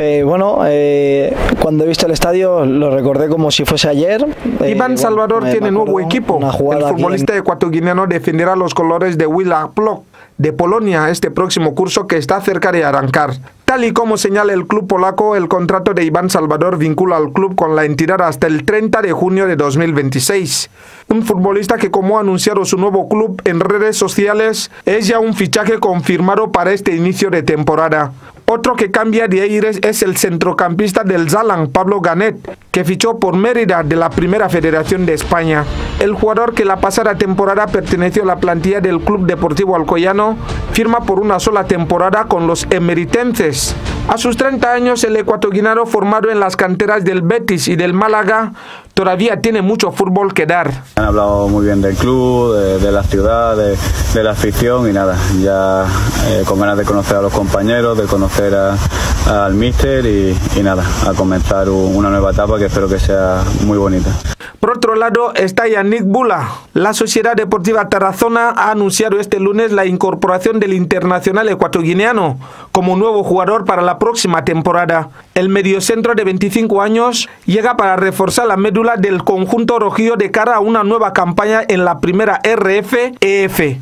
Eh, bueno, eh, cuando he visto el estadio lo recordé como si fuese ayer. Eh, Iván Salvador bueno, tiene nuevo equipo. El futbolista en... ecuatoriano defenderá los colores de Wisła Płock de Polonia este próximo curso, que está cerca de arrancar. Tal y como señala el club polaco, el contrato de Iván Salvador vincula al club con la entidad hasta el treinta de junio de dos mil veintiséis. Un futbolista que, como ha anunciado su nuevo club en redes sociales, es ya un fichaje confirmado para este inicio de temporada. Otro que cambia de aires es el centrocampista del Zalang, Pablo Ganet, que fichó por Mérida de la Primera Federación de España. El jugador, que la pasada temporada perteneció a la plantilla del Club Deportivo Alcoyano, firma por una sola temporada con los emeritenses. A sus treinta años, el ecuatoriano, formado en las canteras del Betis y del Málaga, todavía tiene mucho fútbol que dar. Han hablado muy bien del club, de, de la ciudad, de, de la afición y nada, ya eh, con ganas de conocer a los compañeros, de conocer a, al míster y, y nada, a comenzar un, una nueva etapa que espero que sea muy bonita. Por otro lado está Yannick Viula. La Sociedad Deportiva Tarazona ha anunciado este lunes la incorporación del internacional ecuatoguineano como nuevo jugador para la próxima temporada. El mediocentro de veinticinco años llega para reforzar la médula del conjunto rojillo de cara a una nueva campaña en la Primera R F E F.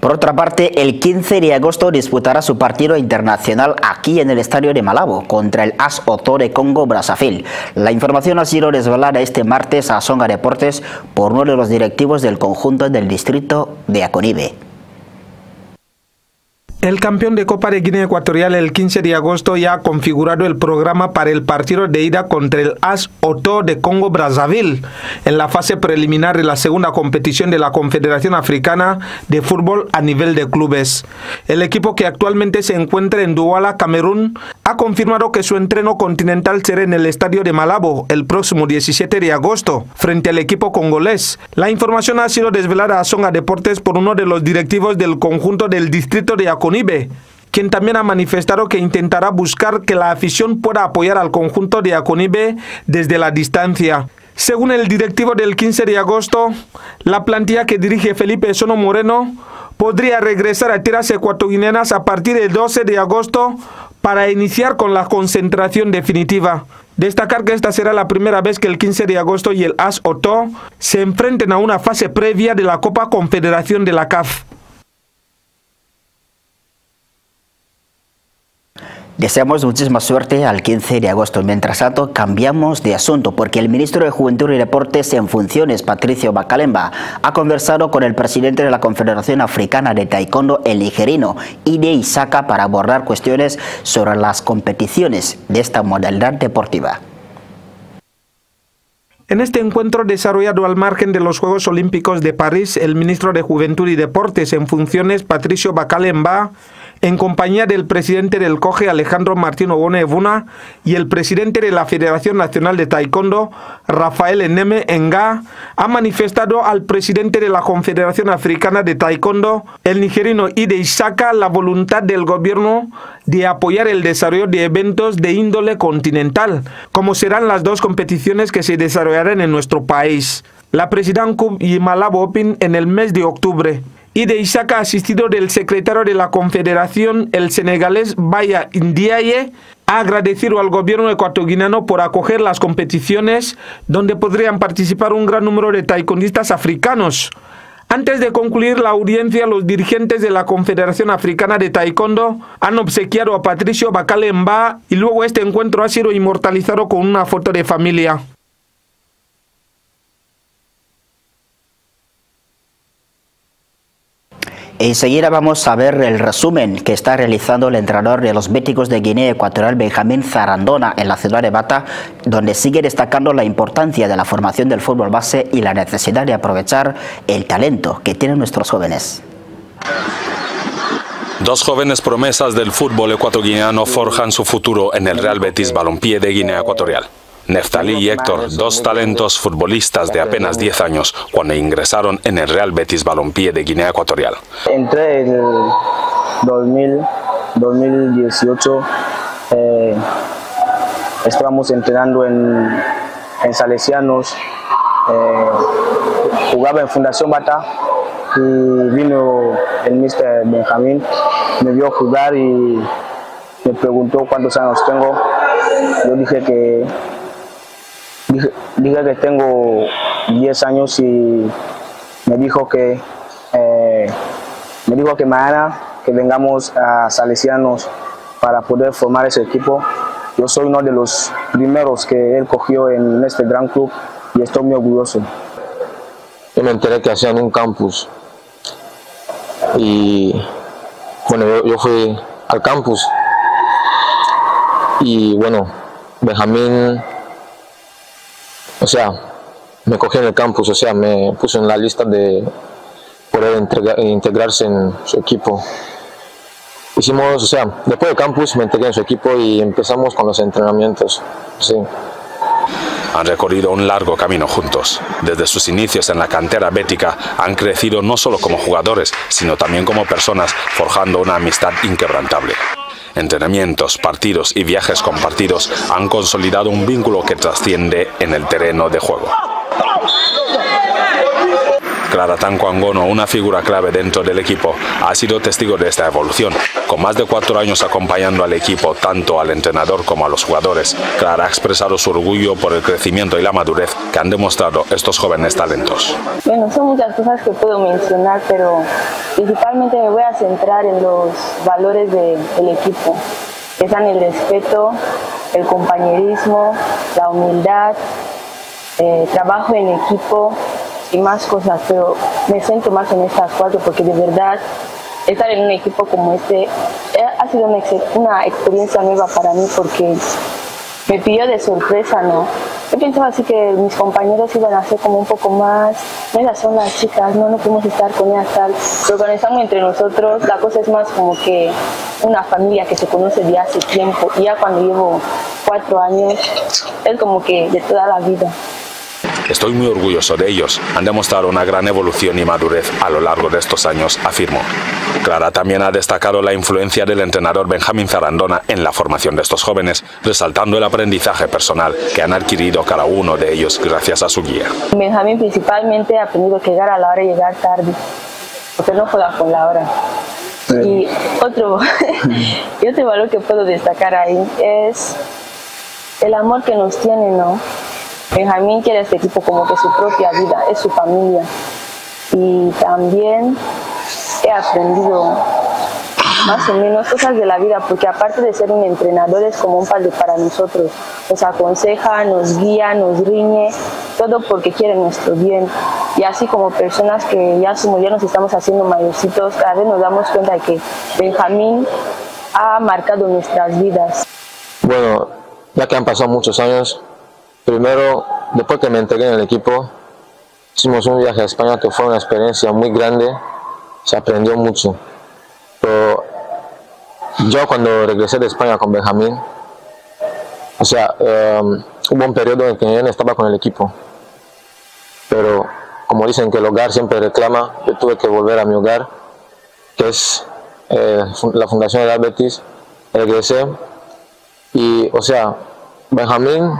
Por otra parte, el quince de agosto disputará su partido internacional aquí en el estadio de Malabo contra el A S Oto de Congo Brazzaville. La información ha sido desvelada este martes a Songa Deportes por uno de los directivos del conjunto del distrito de Aconibe. El campeón de Copa de Guinea Ecuatorial el quince de agosto ya ha configurado el programa para el partido de ida contra el A S Oto de Congo Brazzaville en la fase preliminar de la segunda competición de la Confederación Africana de Fútbol a nivel de clubes. El equipo, que actualmente se encuentra en Douala, Camerún, ha confirmado que su entreno continental será en el estadio de Malabo el próximo diecisiete de agosto frente al equipo congolés. La información ha sido desvelada a Songa Deportes por uno de los directivos del conjunto del distrito de Aconibe, quien también ha manifestado que intentará buscar que la afición pueda apoyar al conjunto de Aconibe desde la distancia. Según el directivo del quince de agosto, la plantilla que dirige Felipe Esono Moreno podría regresar a tierras ecuatoguineanas a partir del doce de agosto para iniciar con la concentración definitiva. Destacar que esta será la primera vez que el quince de agosto y el A S Oto se enfrenten a una fase previa de la Copa Confederación de la C A F. Deseamos muchísima suerte al quince de agosto. Mientras tanto, cambiamos de asunto porque el ministro de Juventud y Deportes en funciones, Patricio Bacalemba, ha conversado con el presidente de la Confederación Africana de Taekwondo, el nigerino Idé Issaka, para abordar cuestiones sobre las competiciones de esta modalidad deportiva. En este encuentro desarrollado al margen de los Juegos Olímpicos de París, el ministro de Juventud y Deportes en funciones, Patricio Bacalemba, en compañía del presidente del C O G E, Alejandro Martín Obone Ebuna, y el presidente de la Federación Nacional de Taekwondo, Rafael Eneme Enga, ha manifestado al presidente de la Confederación Africana de Taekwondo, el nigerino Idé Issaka, la voluntad del gobierno de apoyar el desarrollo de eventos de índole continental, como serán las dos competiciones que se desarrollarán en nuestro país, la President Cup y Malabo Open, en el mes de octubre. Idé Issaka, asistido del secretario de la Confederación, el senegalés Baya Ndiaye, ha agradecido al gobierno ecuatoguineano por acoger las competiciones donde podrían participar un gran número de taekwondistas africanos. Antes de concluir la audiencia, los dirigentes de la Confederación Africana de Taekwondo han obsequiado a Patricio Bacalemba y luego este encuentro ha sido inmortalizado con una foto de familia. Enseguida vamos a ver el resumen que está realizando el entrenador de los béticos de Guinea Ecuatorial, Benjamín Zarandona, en la ciudad de Bata, donde sigue destacando la importancia de la formación del fútbol base y la necesidad de aprovechar el talento que tienen nuestros jóvenes. Dos jóvenes promesas del fútbol ecuatoguineano forjan su futuro en el Real Betis Balompié de Guinea Ecuatorial. Neftalí y Héctor, dos talentos futbolistas de apenas diez años, cuando ingresaron en el Real Betis Balompié de Guinea Ecuatorial. Entré en el dos mil dieciocho, eh, estábamos entrenando en, en Salesianos, eh, jugaba en Fundación Bata y vino el mister Benjamín, me vio jugar y me preguntó cuántos años tengo. Yo dije que Dije, dije que tengo diez años y me dijo que eh, me dijo que mañana que vengamos a Salesianos para poder formar ese equipo. Yo soy uno de los primeros que él cogió en este gran club y estoy muy orgulloso. Yo me enteré que hacían un campus y bueno, yo, yo fui al campus y bueno, Benjamín, o sea, me cogió en el campus, o sea, me puso en la lista de poder entregar, integrarse en su equipo. Hicimos, o sea, después del campus me integré en su equipo y empezamos con los entrenamientos, sí. Han recorrido un largo camino juntos. Desde sus inicios en la cantera bética han crecido no solo como jugadores, sino también como personas, forjando una amistad inquebrantable. Entrenamientos, partidos y viajes compartidos han consolidado un vínculo que trasciende en el terreno de juego. Clara Tanco Angono, una figura clave dentro del equipo, ha sido testigo de esta evolución. Con más de cuatro años acompañando al equipo, tanto al entrenador como a los jugadores, Clara ha expresado su orgullo por el crecimiento y la madurez que han demostrado estos jóvenes talentos. Bueno, son muchas cosas que puedo mencionar, pero principalmente me voy a centrar en los valores de, del equipo, que son el respeto, el compañerismo, la humildad, eh, trabajo en equipo y más cosas, pero me siento más en estas cuatro porque de verdad estar en un equipo como este ha sido una, una experiencia nueva para mí porque me pilló de sorpresa, ¿no? Yo pensaba así que mis compañeros iban a ser como un poco más, no esas son las chicas, no, no podemos estar con ellas tal, pero cuando estamos entre nosotros la cosa es más como que una familia que se conoce de hace tiempo y ya cuando llevo cuatro años es como que de toda la vida. Estoy muy orgulloso de ellos, han demostrado una gran evolución y madurez a lo largo de estos años, afirmó. Clara también ha destacado la influencia del entrenador Benjamín Zarandona en la formación de estos jóvenes, resaltando el aprendizaje personal que han adquirido cada uno de ellos gracias a su guía. Benjamín principalmente ha aprendido que llegar a la hora y llegar tarde, porque no juega con la hora. Y otro, y otro valor que puedo destacar ahí es el amor que nos tiene, ¿no? Benjamín quiere este equipo como que su propia vida, es su familia. Y también he aprendido más o menos cosas de la vida, porque aparte de ser un entrenador es como un padre para nosotros, nos aconseja, nos guía, nos riñe, todo porque quiere nuestro bien. Y así como personas que ya somos, ya nos estamos haciendo mayorcitos, cada vez nos damos cuenta de que Benjamín ha marcado nuestras vidas. Bueno, ya que han pasado muchos años, primero, después que me entregué en el equipo, hicimos un viaje a España que fue una experiencia muy grande, se aprendió mucho. Pero yo cuando regresé de España con Benjamín, o sea, um, hubo un periodo en que él estaba con el equipo. Pero como dicen que el hogar siempre reclama, yo tuve que volver a mi hogar, que es eh, la Fundación Real Betis. Regresé y, o sea, Benjamín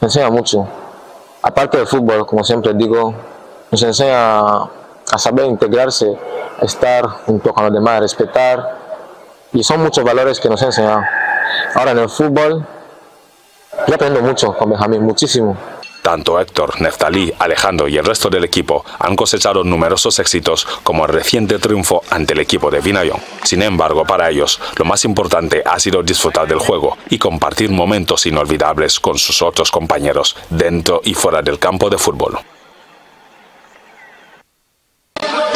me enseña mucho. Aparte del fútbol, como siempre digo, nos enseña a saber integrarse, a estar junto con los demás, a respetar. Y son muchos valores que nos enseña. Ahora en el fútbol, yo aprendo mucho con Benjamín, muchísimo. Tanto Héctor, Neftalí, Alejandro y el resto del equipo han cosechado numerosos éxitos, como el reciente triunfo ante el equipo de Vinayón. Sin embargo, para ellos, lo más importante ha sido disfrutar del juego y compartir momentos inolvidables con sus otros compañeros, dentro y fuera del campo de fútbol.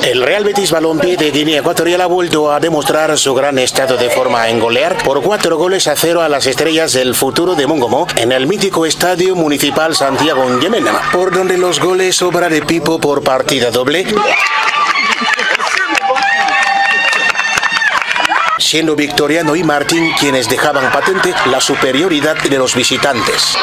El Real Betis Balompié de Guinea Ecuatorial ha vuelto a demostrar su gran estado de forma en golear por cuatro goles a cero a las Estrellas del Futuro de Mongomo en el mítico Estadio Municipal Santiago N'Djamena, por donde los goles obra de Pipo por partida doble, siendo Victoriano y Martín quienes dejaban patente la superioridad de los visitantes.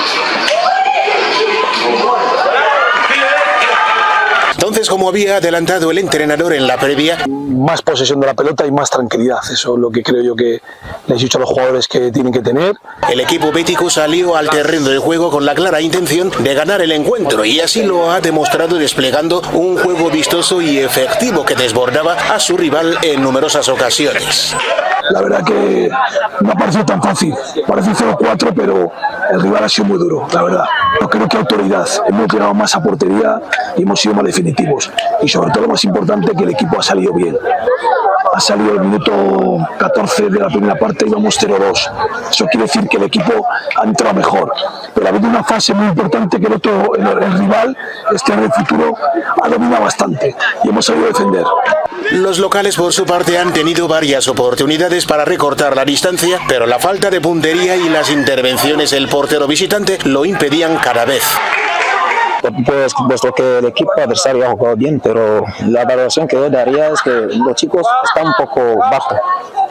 Entonces, como había adelantado el entrenador en la previa, más posesión de la pelota y más tranquilidad. Eso es lo que creo yo que les he dicho a los jugadores que tienen que tener. El equipo bético salió al terreno del juego con la clara intención de ganar el encuentro y así lo ha demostrado desplegando un juego vistoso y efectivo que desbordaba a su rival en numerosas ocasiones. La verdad que no ha parecido tan fácil. Parece cero cuatro, pero el rival ha sido muy duro, la verdad. No creo que autoridad. Hemos llegado más a portería y hemos sido más definitivos. Y sobre todo lo más importante, que el equipo ha salido bien. Ha salido el minuto catorce de la primera parte y vamos cero dos. Eso quiere decir que el equipo ha entrado mejor. Pero ha habido una fase muy importante que el otro, el, el rival, este en el futuro, ha dominado bastante y hemos sabido defender. Los locales, por su parte, han tenido varias oportunidades para recortar la distancia, pero la falta de puntería y las intervenciones del portero visitante lo impedían cada vez. Pues puesto que el equipo adversario ha jugado bien, pero la valoración que yo daría es que los chicos están un poco bajos.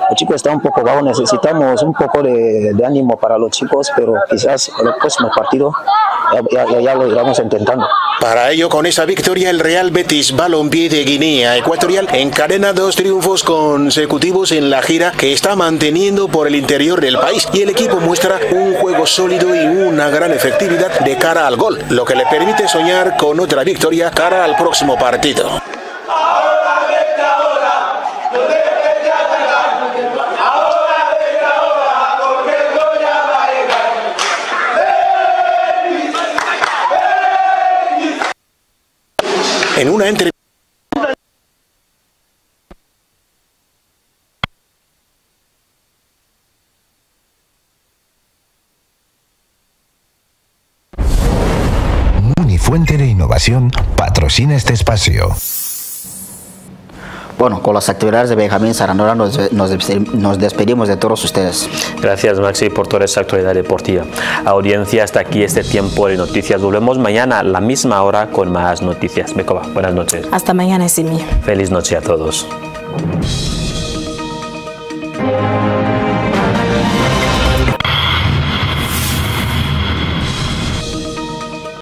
Los chicos están un poco bajos, necesitamos un poco de, de ánimo para los chicos, pero quizás en el próximo partido ya, ya, ya lo iremos intentando. Para ello, con esa victoria, el Real Betis Balompié de Guinea Ecuatorial encadena dos triunfos consecutivos en la gira que está manteniendo por el interior del país y el equipo muestra un juego sólido y una gran efectividad de cara al gol, lo que le permite soñar con otra victoria cara al próximo partido. En una entrevista Munifuente de Innovación patrocina este espacio. Bueno, con las actividades de Benjamín Zarandona nos, nos, nos despedimos de todos ustedes. Gracias, Maxi, por toda esa actualidad deportiva. Audiencia, hasta aquí este tiempo de noticias. Volvemos mañana a la misma hora con más noticias. Becoba, buenas noches. Hasta mañana, Simi. Feliz noche a todos.